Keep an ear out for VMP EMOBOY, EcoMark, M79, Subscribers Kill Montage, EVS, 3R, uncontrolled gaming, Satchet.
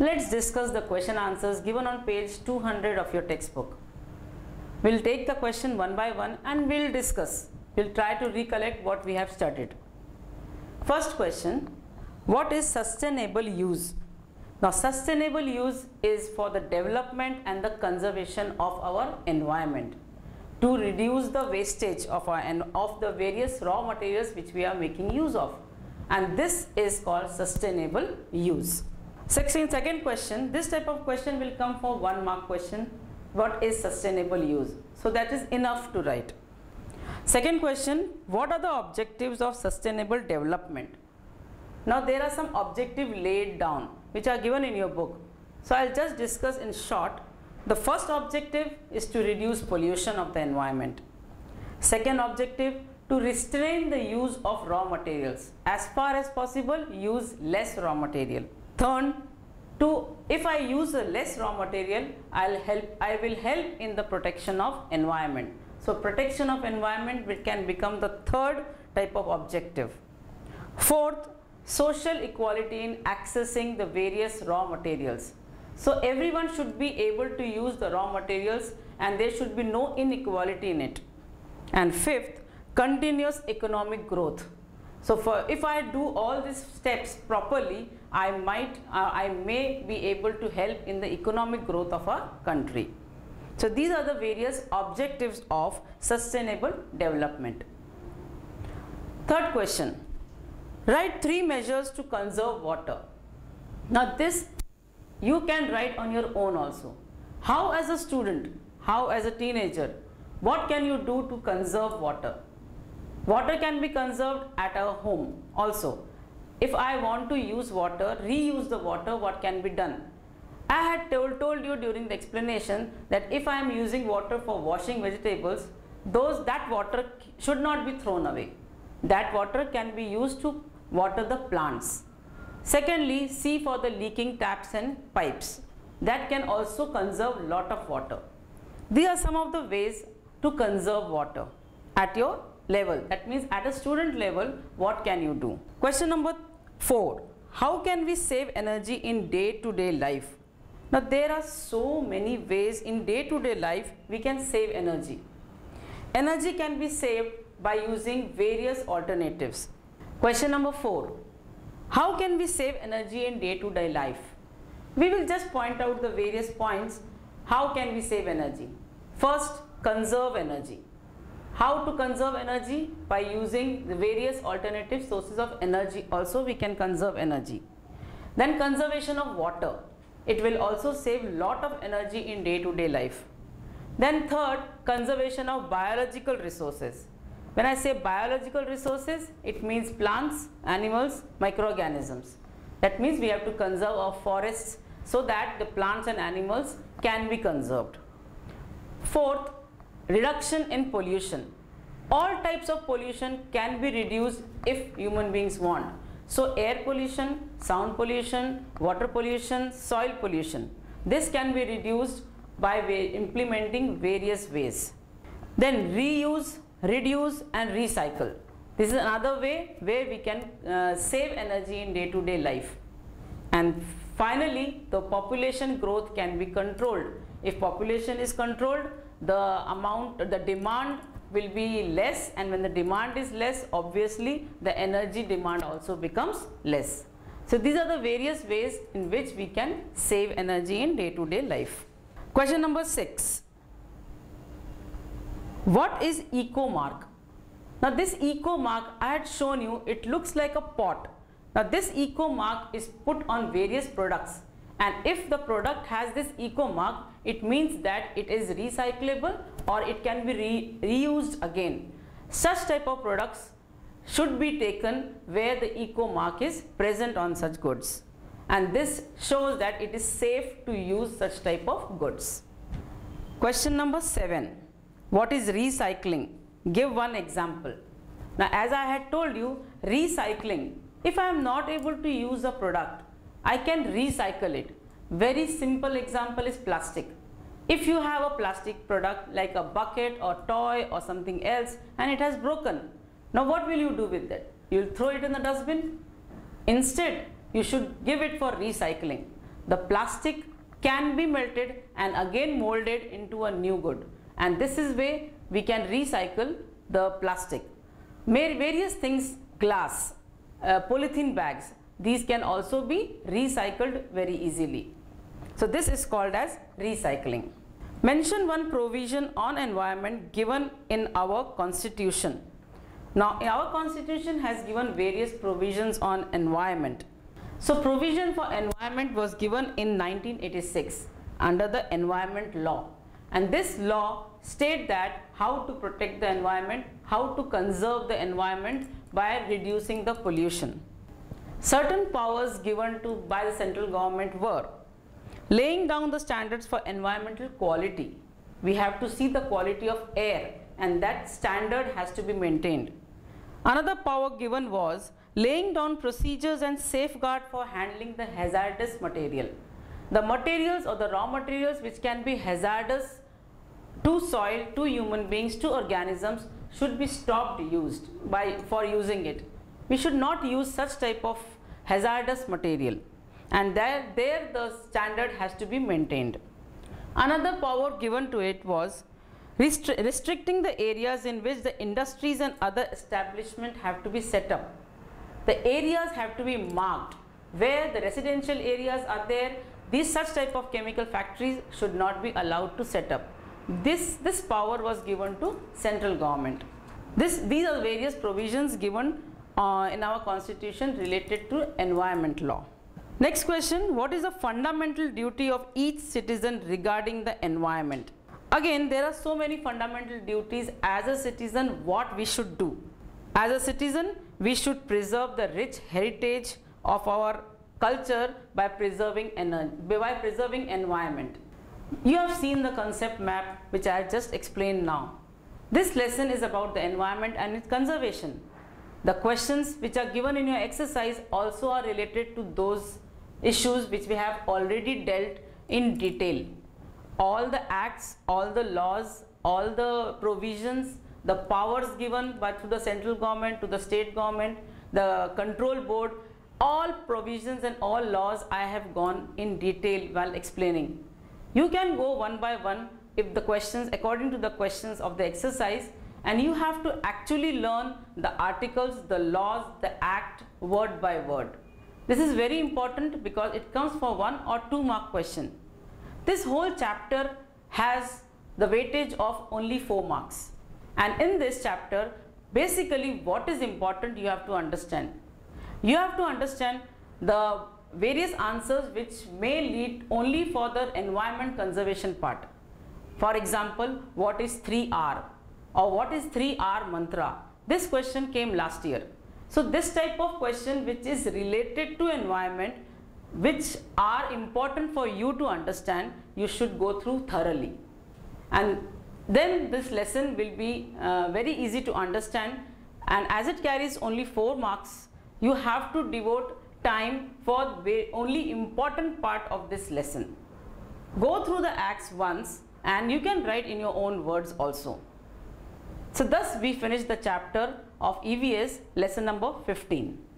Let's discuss the question answers given on page 200 of your textbook. We'll take the question one by one and we'll discuss. We'll try to recollect what we have studied. First question, what is sustainable use? Now, sustainable use is for the development and the conservation of our environment, to reduce the wastage of the various raw materials which we are making use of, and this is called sustainable use. Second question, this type of question will come for 1 mark question. What is sustainable use? So that is enough to write. Second question, what are the objectives of sustainable development? Now there are some objectives laid down which are given in your book. So I'll just discuss in short. The first objective is to reduce pollution of the environment. Second objective, to restrain the use of raw materials. As far as possible, use less raw material. Third, if I use less raw material, I will help in the protection of environment. So protection of environment can become the third type of objective. Fourth, social equality in accessing the various raw materials. So everyone should be able to use the raw materials and there should be no inequality in it. And fifth, continuous economic growth. So if I do all these steps properly, I may be able to help in the economic growth of our country. So these are the various objectives of sustainable development. Third question, write 3 measures to conserve water. Now this you can write on your own also. How as a student, how as a teenager, what can you do to conserve water? Water can be conserved at our home also. If I want to use water, reuse the water, what can be done? I had told you during the explanation that if I am using water for washing vegetables, that water should not be thrown away. That water can be used to water the plants. Secondly, see for the leaking taps and pipes. That can also conserve a lot of water. These are some of the ways to conserve water at your level. That means at a student level, what can you do? Question number 4. How can we save energy in day-to-day life? Now there are so many ways in day-to-day life we can save energy. Energy can be saved by using various alternatives. Question number 4. How can we save energy in day-to-day life? We will just point out the various points. How can we save energy? First, conserve energy. How to conserve energy? By using the various alternative sources of energy also we can conserve energy. Then conservation of water. It will also save lot of energy in day-to-day life. Then third, conservation of biological resources. When I say biological resources, it means plants, animals, microorganisms. That means we have to conserve our forests so that the plants and animals can be conserved. Fourth, reduction in pollution. All types of pollution can be reduced if human beings want. So air pollution, sound pollution, water pollution, soil pollution. This can be reduced by implementing various ways. Then reuse, reduce and recycle. This is another way where we can save energy in day-to-day life. And finally, the population growth can be controlled. If population is controlled, the demand will be less, and when the demand is less, obviously the energy demand also becomes less. So these are the various ways in which we can save energy in day-to-day life. Question number 6. What is EcoMark? Now this EcoMark, I had shown you, it looks like a pot. Now this EcoMark is put on various products, and if the product has this EcoMark, it means that it is recyclable or it can be reused again. Such type of products should be taken where the EcoMark is present on such goods, and this shows that it is safe to use such type of goods. Question number 7. What is recycling? Give one example. Now as I had told you, recycling, if I am not able to use a product, I can recycle it. Very simple example is plastic. If you have a plastic product like a bucket or toy or something else and it has broken, now what will you do with that? You will throw it in the dustbin? Instead, you should give it for recycling. the plastic can be melted and again molded into a new good, and this is way we can recycle the plastic. Various things, glass, polythene bags, these can also be recycled very easily. So this is called as recycling. Mention one provision on environment given in our constitution. Now our constitution has given various provisions on environment. So provision for environment was given in 1986 under the environment law, and this law state that how to protect the environment, how to conserve the environment by reducing the pollution. Certain powers given to by the central government were laying down the standards for environmental quality. We have to see the quality of air, and that standard has to be maintained. Another power given was laying down procedures and safeguard for handling the hazardous material. The materials or the raw materials which can be hazardous to soil, to human beings, to organisms should be stopped used for using it. We should not use such type of hazardous material, and there the standard has to be maintained. Another power given to it was restricting the areas in which the industries and other establishments have to be set up. The areas have to be marked where the residential areas are there. These such type of chemical factories should not be allowed to set up. This power was given to central government. These are various provisions given in our constitution related to environment law. Next question, what is the fundamental duty of each citizen regarding the environment? Again, there are so many fundamental duties as a citizen what we should do. As a citizen, we should preserve the rich heritage of our culture by preserving environment. You have seen the concept map which I just explained now. This lesson is about the environment and its conservation. The questions which are given in your exercise also are related to those issues which we have already dealt in detail. All the acts, all the laws, all the provisions, the powers given to the central government, to the state government, the control board, all provisions and all laws I have gone in detail while explaining. You can go one by one according to the questions of the exercise, and you have to actually learn the articles, the laws, the act word by word. This is very important because it comes for 1 or 2 mark question. This whole chapter has the weightage of only 4 marks. And in this chapter, basically what is important you have to understand. You have to understand the various answers which may lead only for the environment conservation part. For example, what is 3R or what is 3R mantra? This question came last year. So this type of question which is related to environment, which are important for you to understand, you should go through thoroughly. And then this lesson will be very easy to understand, and as it carries only 4 marks, you have to devote time for the only important part of this lesson. Go through the acts once and you can write in your own words also. So thus we finish the chapter of EVS lesson number 15.